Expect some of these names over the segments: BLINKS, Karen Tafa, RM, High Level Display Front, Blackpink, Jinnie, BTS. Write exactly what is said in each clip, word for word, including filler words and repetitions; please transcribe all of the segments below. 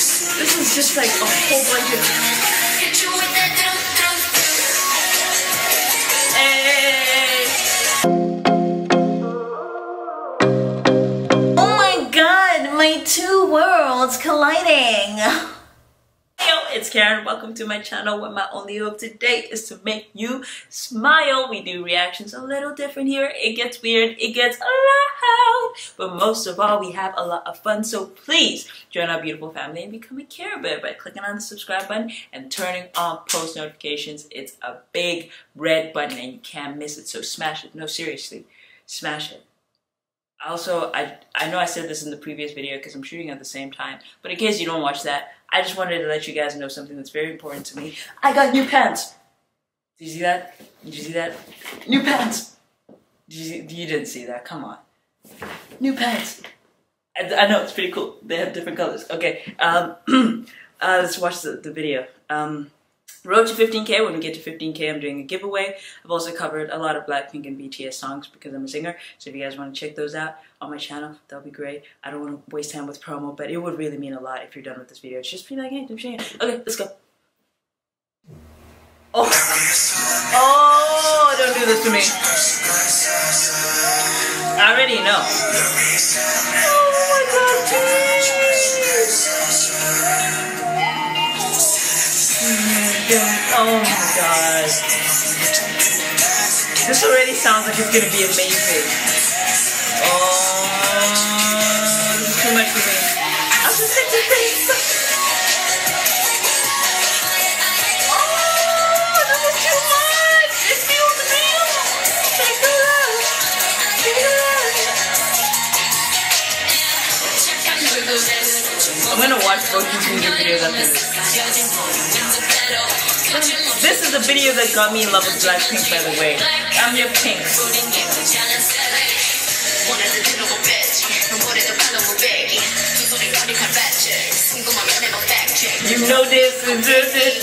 This is just like a whole bunch of. Hey. Oh my god, my two worlds colliding. Hey yo, it's Karen. Welcome to my channel where my only hope today is to make you smile. We do reactions a little different here. It gets weird, it gets loud, but most of all, we have a lot of fun. So please join our beautiful family and become a Care Bear by clicking on the subscribe button and turning on post notifications. It's a big red button and you can't miss it, so smash it. No, seriously, smash it. Also, I, I know I said this in the previous video because I'm shooting at the same time, but in case you don't watch that, I just wanted to let you guys know something that's very important to me. I got new pants! Did you see that? Did you see that? New pants! Did you, see, you didn't see that, come on. New pants! I, I know, it's pretty cool. They have different colors. Okay, um, uh, let's watch the, the video. Um, Road to fifteen K, when we get to fifteen K, I'm doing a giveaway. I've also covered a lot of Blackpink and B T S songs because I'm a singer. So if you guys want to check those out on my channel, that'll be great. I don't want to waste time with promo, but it would really mean a lot if you're done with this video. It's just be like, hey, I'm sharing it. Okay, let's go. Oh. Oh, don't do this to me. I already know. Oh my god, dude. Oh my god. This already sounds like it's gonna be amazing. Oh, this is too much for me. I'll just take the face. Oh, this is too much. It feels real. Take the love. Take the love. I'm gonna watch both these music videos after this. This is the video that got me in love with Blackpink, by the way. I'm your pink. You know this. This, this, this.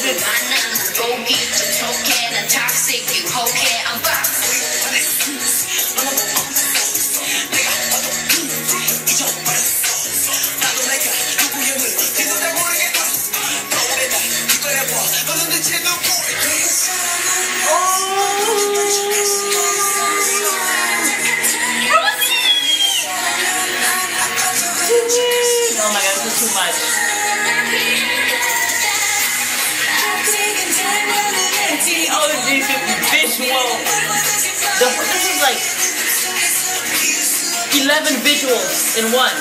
The, this is like eleven visuals in one.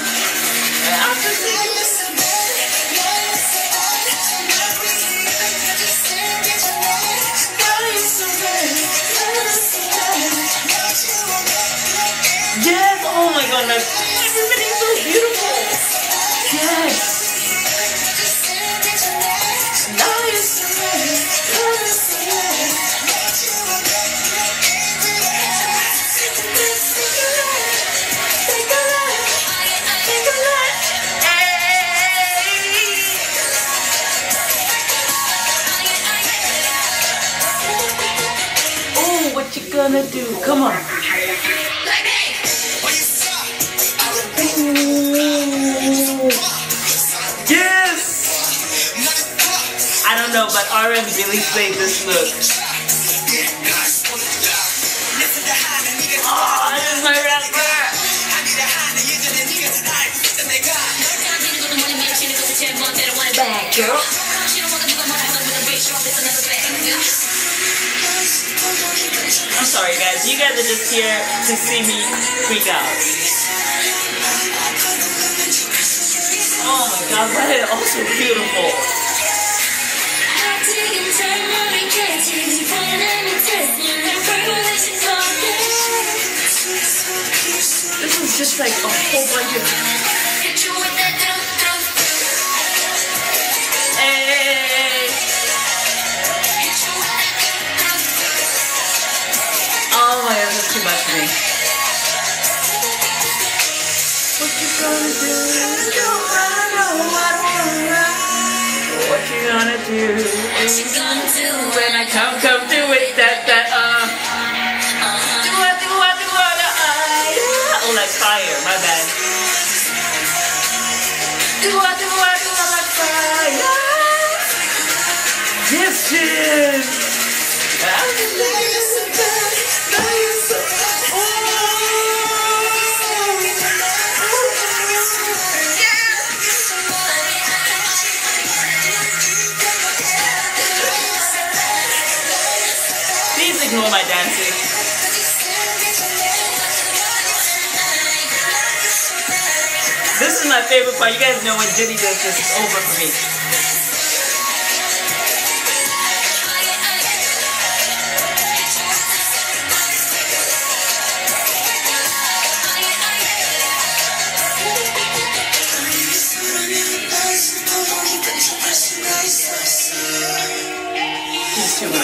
Yes! Oh my god, like, everything's so beautiful! Yes! Gonna do. Come on. Yes! I don't know, but R M really played this look. Oh, this is my rapper! Bad girl. I'm sorry guys, you guys are just here to see me freak out. Oh my god, that is also beautiful. This is just like a whole bunch of... When I come, come do it, that, that, uh, do what, do what, do what, uh, oh, like fire, my bad. Do what, do what, do what, like fire. Please ignore my dancing. This is my favorite part. You guys know when Jinnie does this, it's over for me. It's too much.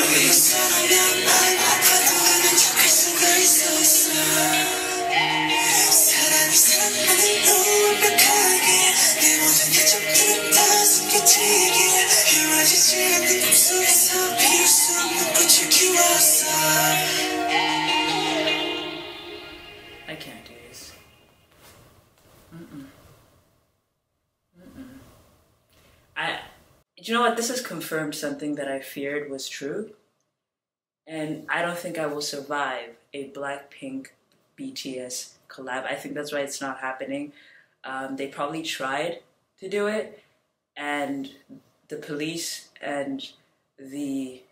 I can't do this. Mm-mm. Mm-mm. I, you know what? This has confirmed something that I feared was true. And I don't think I will survive a Blackpink B T S collab. I think that's why it's not happening. Um, they probably tried to do it, and the police and the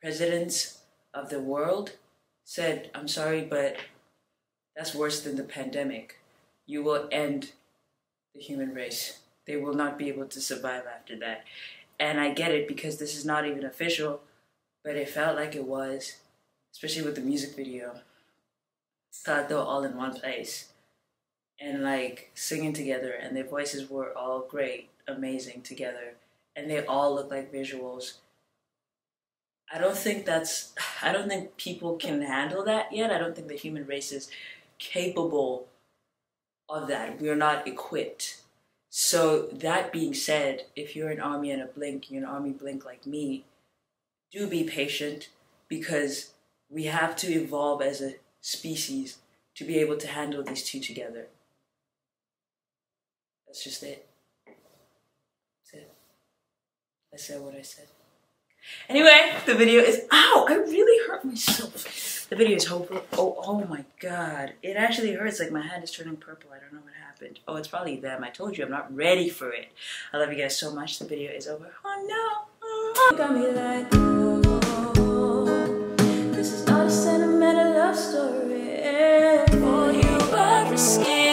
presidents of the world said, I'm sorry, but that's worse than the pandemic. You will end the human race. They will not be able to survive after that. And I get it, because this is not even official, but it felt like it was, especially with the music video. Thought they were all in one place and like singing together, and their voices were all great, amazing together, and they all look like visuals. I don't think that's, I don't think people can handle that yet. I don't think the human race is capable of that. We are not equipped. So that being said, if you're an ARMY and a BLINK, you're an ARMY BLINK like me, do be patient, because we have to evolve as a species to be able to handle these two together. That's just it. That's it. I said what I said. Anyway, the video is, ow, I really hurt myself. The video is hopeful. Oh, oh my God. It actually hurts, like my hand is turning purple. I don't know what happened. Oh, it's probably them. I told you I'm not ready for it. I love you guys so much. The video is over. Oh no. Mm-hmm. You got me like, oh, this is not a sentimental love story. Oh, you are risky.